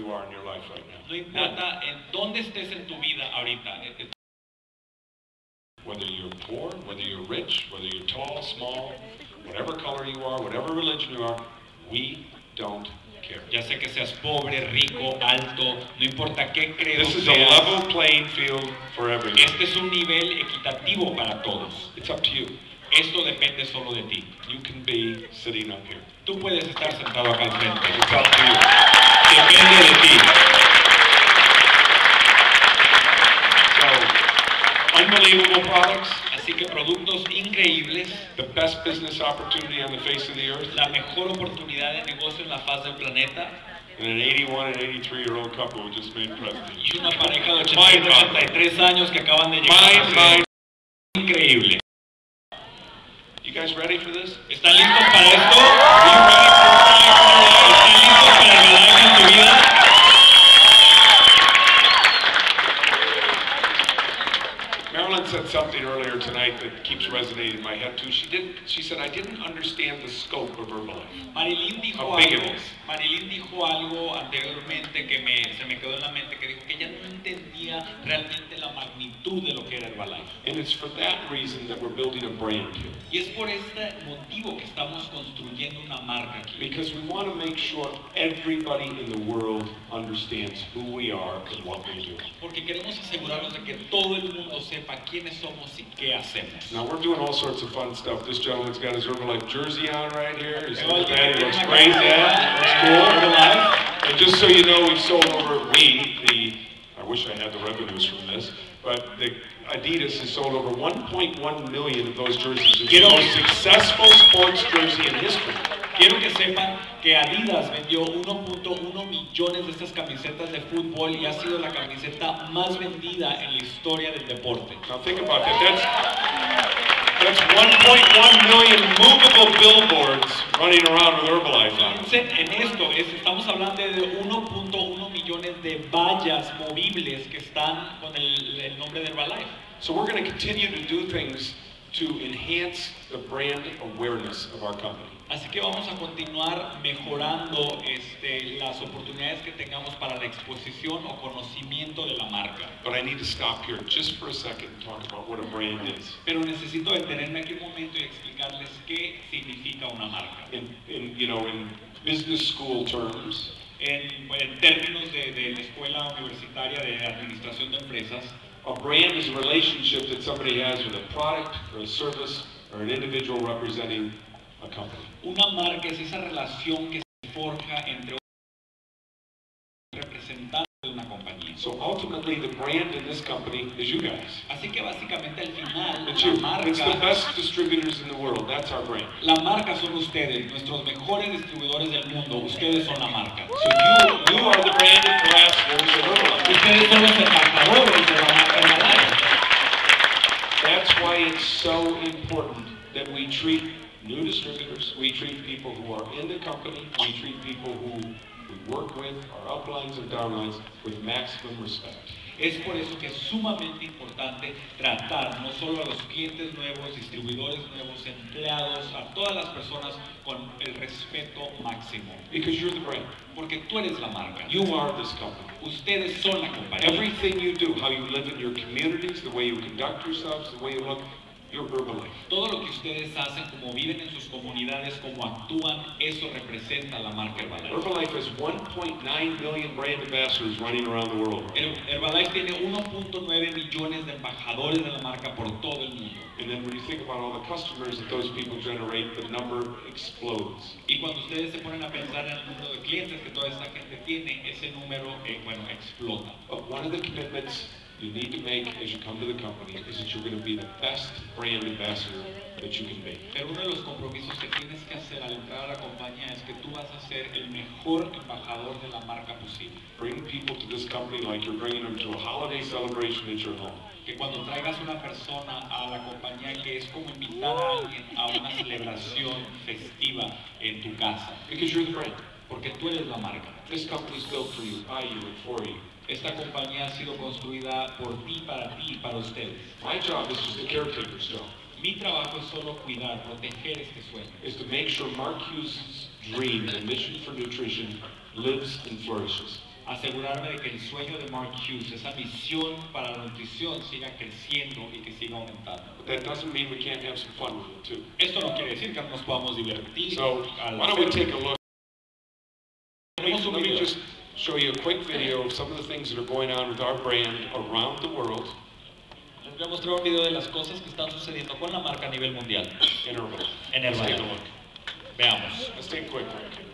where you are in your life right now. No importa en dónde estés en tu vida ahorita. Whether you're poor, whether you're rich, whether you're tall, small, whatever color you are, whatever religion you are, we don't care. Ya sea que seas pobre, rico, alto, no importa qué crees. This is a level playing field for everyone. Este es un nivel equitativo para todos. It's up to you. Esto depende solo de ti. You can be sitting up here. Tú puedes estar sentado acá al frente. It's up to you. Depende de ti. So, unbelievable products. Así que productos increíbles. The best business opportunity on the face of the earth. La mejor oportunidad de negocio en la faz del planeta. And an 81 and 83-year-old couple who just made president. Y una pareja de 83 años que acaban de llegar. Increíble. You guys ready for this? ¿Están listos para esto? Are you ready for Herbalife? ¿Están listos para Herbalife en tu vida? Marilyn said something earlier tonight that keeps resonating in my head too. She said, I didn't understand the scope of Herbalife. Marilyn dijo algo anteriormente que se me quedó en la mente, que dijo que ella no entendía realmente la magnitud de lo que era Herbalife. And it's for that reason that we're building a brand here. Y es por este motivo que estamos construyendo una marca aquí. Because we want to make sure everybody in the world understands who we are and what we do. Porque queremos asegurarnos de que todo el mundo sepa quiénes somos y qué hacemos. Now we're doing all sorts of fun stuff. This gentleman's got his Herbalife jersey on right here. He's looks great. That looks cool. And just so you know, we've sold over I wish I had the revenues from this, but the Adidas has sold over 1.1 million of those jerseys. It's the most successful sports jersey in history. Quiero que sepan que Adidas vendió 1.1 millones de estas camisetas de fútbol y ha sido la camiseta más vendida en la historia del deporte. Now think about that. That's 1.1 million movable billboards running around with Herbalife on them. En esto estamos hablando de 1.1 millones de vallas movibles que están con el nombre de Herbalife. So we're going to continue to do things to enhance the brand awareness of our company. Así que vamos a continuar mejorando las oportunidades que tengamos para la exposición o conocimiento de la marca. But I need to stop here just for a second and talk about what a brand is. Pero necesito detenerme aquí un momento y explicarles qué significa una marca. In business school terms, en términos de la escuela universitaria de administración de empresas. A brand is a relationship that somebody has with a product, or a service, or an individual representing a company. Una marca es esa relación que se forja entre un representante de una compañía. So ultimately, the brand in this company is you guys. Así que básicamente al final, it's the best distributors in the world. That's our brand. La marca son ustedes, nuestros mejores distribuidores del mundo. Ustedes son la marca. So you are the brand ambassadors of Herbalife. Ustedes son los embajadores de la marca Herbalife. That's why it's so important that we treat new distributors, we treat people who are in the company, we treat people who we work with, our uplines and downlines, with maximum respect. Es por eso que es sumamente importante tratar no solo a los clientes nuevos, distribuidores nuevos, empleados, a todas las personas con el respeto máximo. Because you're the brand. Porque tú eres la marca. You are this company. Ustedes son la compañía. Everything you do, how you live in your communities, the way you conduct yourselves, the way you look, your Herbalife. Todo lo que ustedes hacen, como viven en sus comunidades, como actúan, eso representa la marca Herbalife. Herbalife has 1.9 million brand ambassadors running around the world. Herbalife tiene 1.9 millones de embajadores de la marca por todo el mundo. And then when you think about all the customers that those people generate, the number explodes. Y cuando ustedes se ponen a pensar en el número de clientes que toda esta gente tiene, ese número, explota. But one of the commitments you need to make as you come to the company is that you're going to be the best brand ambassador that you can be. Pero uno de los compromisos que tienes que hacer al entrar a la compañía es que tú vas a ser el mejor embajador de la marca posible. Bring people to this company like you're bringing them to a holiday celebration at your home. Que cuando traigas una persona a la compañía, que es como invitar a alguien a una celebración festiva en tu casa. Because you're the brand. Porque tú eres la marca. This company is built for you, by you, and for you. Esta compañía ha sido construida por ti, para ti y para ustedes. My job is just the caretaker's job. Mi trabajo es solo cuidar, proteger este sueño. Is to make sure Mark Hughes' dream, the mission for nutrition, lives and flourishes. asegurarme de que el sueño de Mark Hughes, esa misión para la nutrición, siga creciendo y que siga aumentando. But that doesn't mean we can't have some fun with it too. Esto no quiere decir que nos podamos divertir. So, why don't we take a look? Let me just show you a quick video of some of the things that are going on with our brand around the world. Les voy a mostrar un video de las cosas que están sucediendo con la marca a nivel mundial. En Herbalife. Let's take a look. Veamos. Let's take a quick look.